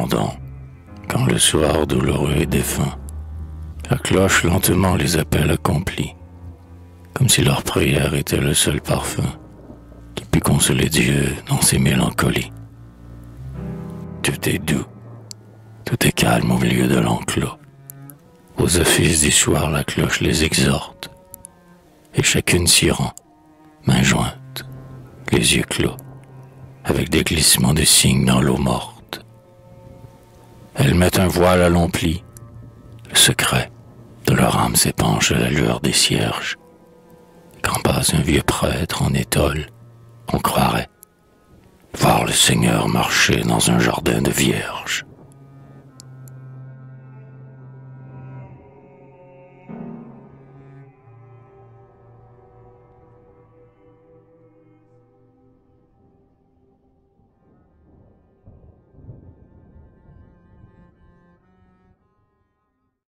cependant, quand le soir douloureux et défunt, la cloche lentement les appelle accomplis, comme si leur prière était le seul parfum qui pût consoler Dieu dans ses mélancolies. Tout est doux, tout est calme au milieu de l'enclos. Aux offices du soir, la cloche les exhorte, et chacune s'y rend, mains jointes, les yeux clos, avec des glissements de cygnes dans l'eau morte. Elles mettent un voile à long pli, le secret de leur âme s'épanche à la lueur des cierges. Quand passe un vieux prêtre en étole, on croirait voir le Seigneur marcher dans un jardin de vierges.